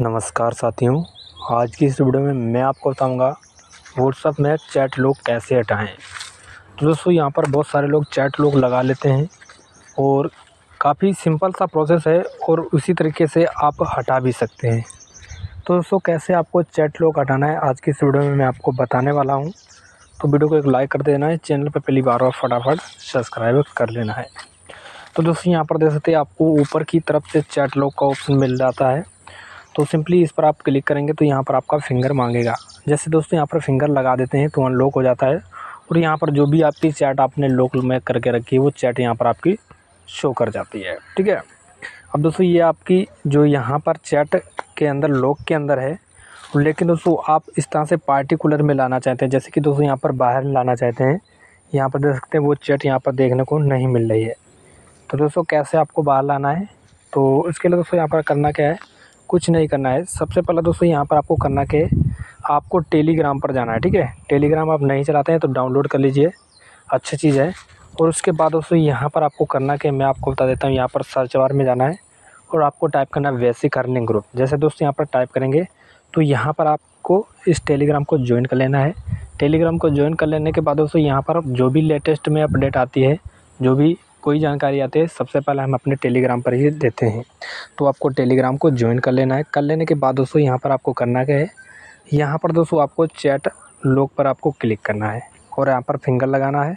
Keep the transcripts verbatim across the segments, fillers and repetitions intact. नमस्कार साथियों, आज की इस वीडियो में मैं आपको बताऊंगा व्हाट्सएप में चैट लॉक कैसे हटाएं। तो दोस्तों, यहाँ पर बहुत सारे लोग चैट लॉक लगा लेते हैं और काफ़ी सिंपल सा प्रोसेस है और उसी तरीके से आप हटा भी सकते हैं। तो दोस्तों, कैसे आपको चैट लॉक हटाना है आज की इस वीडियो में मैं आपको बताने वाला हूँ। तो वीडियो को एक लाइक कर देना है, चैनल पर पहली बार और फटाफट सब्सक्राइब कर लेना है। तो दोस्तों, यहाँ पर देख सकते हैं आपको ऊपर की तरफ से चैट लॉक का ऑप्शन मिल जाता है। तो सिंपली इस पर आप क्लिक करेंगे तो यहाँ पर आपका फिंगर मांगेगा। जैसे दोस्तों यहाँ पर फिंगर लगा देते हैं तो अनलॉक हो जाता है और यहाँ पर जो भी आपकी चैट आपने लॉक में करके रखी है वो चैट यहाँ पर आपकी शो कर जाती है। ठीक है, अब दोस्तों ये आपकी जो यहाँ पर चैट के अंदर लॉक के अंदर है, लेकिन दोस्तों आप इस तरह से पार्टिकुलर में लाना चाहते हैं, जैसे कि दोस्तों यहाँ पर बाहर लाना चाहते हैं। यहाँ पर देख सकते हैं वो चैट यहाँ पर देखने को नहीं मिल रही है। तो दोस्तों कैसे आपको बाहर लाना है, तो इसके लिए दोस्तों यहाँ पर करना क्या है, कुछ नहीं करना है। सबसे पहले दोस्तों यहाँ पर आपको करना के आपको टेलीग्राम पर जाना है। ठीक है, टेलीग्राम आप नहीं चलाते हैं तो डाउनलोड कर लीजिए, अच्छी चीज़ है। और उसके बाद दोस्तों यहाँ पर आपको करना के मैं आपको बता देता हूँ, यहाँ पर सर्च बार में जाना है और आपको टाइप करना है बेसिक अर्निंग ग्रुप। जैसे दोस्तों यहाँ पर टाइप करेंगे तो यहाँ पर आपको इस टेलीग्राम को ज्वाइन कर लेना है। टेलीग्राम को ज्वाइन कर लेने के बाद दोस्तों यहाँ पर जो भी लेटेस्ट में अपडेट आती है, जो भी कोई जानकारी आती है, सबसे पहले हम अपने टेलीग्राम पर ही देते हैं। तो आपको टेलीग्राम को ज्वाइन कर लेना है। कर लेने के बाद दोस्तों यहाँ पर आपको करना क्या है, यहाँ पर दोस्तों आपको चैट लॉक पर आपको क्लिक करना है और यहाँ पर फिंगर लगाना है।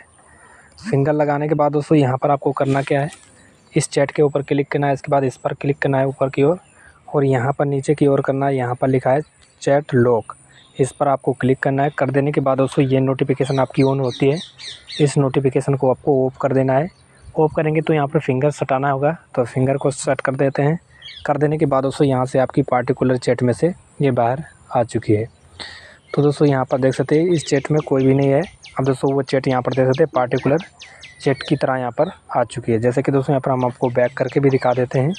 फिंगर लगाने के बाद दोस्तों यहाँ पर आपको करना क्या है, इस चैट के ऊपर क्लिक करना है। इसके बाद इस पर क्लिक करना है ऊपर की ओर और, और यहाँ पर नीचे की ओर करना है। यहाँ पर लिखा है चैट लॉक, इस पर आपको क्लिक करना है। कर देने के बाद दोस्तों ये नोटिफिकेशन आपकी ऑन होती है, इस नोटिफिकेशन को आपको ऑफ कर देना है। ऑफ करेंगे तो यहाँ पर फिंगर सटाना होगा, तो फिंगर को सेट कर देते हैं। कर देने के बाद दोस्तों यहाँ से आपकी पार्टिकुलर चैट में से ये बाहर आ चुकी है। तो दोस्तों यहाँ पर देख सकते हैं इस चैट में कोई भी नहीं है। अब दोस्तों वो चैट यहाँ पर देख सकते हैं पार्टिकुलर चैट की तरह यहाँ पर आ चुकी है। जैसे कि दोस्तों यहाँ पर हम आपको बैक करके भी दिखा देते हैं,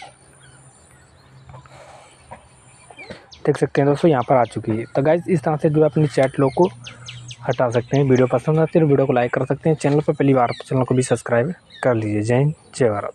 देख सकते हैं दोस्तों यहाँ पर आ चुकी है। तो गाइज़, इस तरह से जो है अपनी चैट लॉक को हटा सकते हैं। वीडियो पसंद आती है वीडियो को लाइक कर सकते हैं, चैनल पर पहली बार चैनल को भी सब्सक्राइब कर लीजिए। जय हिंद, जय भारत।